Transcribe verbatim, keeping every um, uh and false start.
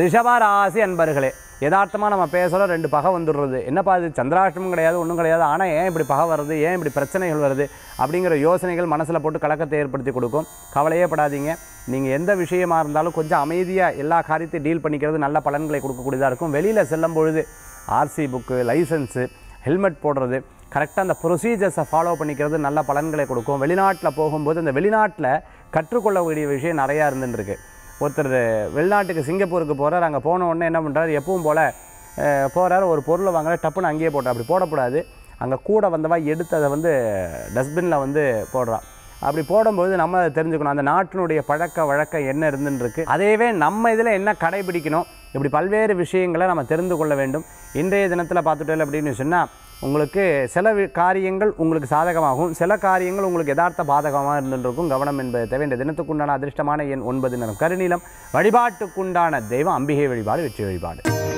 ரிஷபராசி அன்பர்களே, யதார்த்தமாக நம்ம பேசுகிறோம், ரெண்டு பகை வந்துடுறது. என்னப்பா அது சந்திராஷ்டமும் கிடையாது, ஒன்றும் கிடையாது, ஆனால் ஏன் இப்படி பகை வருது, ஏன் இப்படி பிரச்சனைகள் வருது அப்படிங்கிற யோசனைகள் மனசில் போட்டு கலக்கத்தை ஏற்படுத்தி கொடுக்கும். கவலையே படாதீங்க. நீங்கள் எந்த விஷயமாக இருந்தாலும் கொஞ்சம் அமைதியாக எல்லா காரியத்தையும் டீல் பண்ணிக்கிறது நல்ல பலன்களை கொடுக்கக்கூடியதாக இருக்கும். வெளியில் செல்லும் பொழுது ஆர்சி புக்கு, லைசன்ஸு, ஹெல்மெட் போடுறது, கரெக்டாக அந்த ப்ரொசீஜர்ஸை ஃபாலோ பண்ணிக்கிறது நல்ல பலன்களை கொடுக்கும். வெளிநாட்டில் போகும்போது அந்த வெளிநாட்டில் கற்றுக்கொள்ளக்கூடிய விஷயம் நிறையா இருந்துருக்கு. ஒருத்தர் வெளிநாட்டுக்கு சிங்கப்பூருக்கு போகிறார். அங்கே போன உடனே என்ன பண்ணுறாரு, எப்பவும் போல் போகிறார், ஒரு பொருளை வாங்குற, டப்புன்னு அங்கேயே போட்டார். அப்படி போடக்கூடாது. அங்கே கூட வந்தவா எடுத்து அதை வந்து டஸ்ட்பினில் வந்து போடுறான். அப்படி போடும்போது நம்ம அதை தெரிஞ்சுக்கணும், அந்த நாட்டினுடைய பழக்க வழக்கம் என்ன இருந்துருக்கு, அதையவே நம்ம இதில் என்ன கடைபிடிக்கணும், இப்படி பல்வேறு விஷயங்களை நம்ம தெரிந்து கொள்ள வேண்டும். இன்றைய தினத்தில் பார்த்துட்டோம் அப்படின்னு சொன்னால், உங்களுக்கு சில காரியங்கள் உங்களுக்கு சாதகமாகும், சில காரியங்கள் உங்களுக்கு யதார்த்த பாதகமாக இருந்துருக்கும். கவனம் என்பது தேவை. இந்த தினத்துக்குண்டான அதிர்ஷ்டமான எண் ஒன்பது, நிறம் கருநீலம். வழிபாட்டுக்குண்டான தெய்வம் அம்பிகை வழிபாடு, வெற்றி வழிபாடு.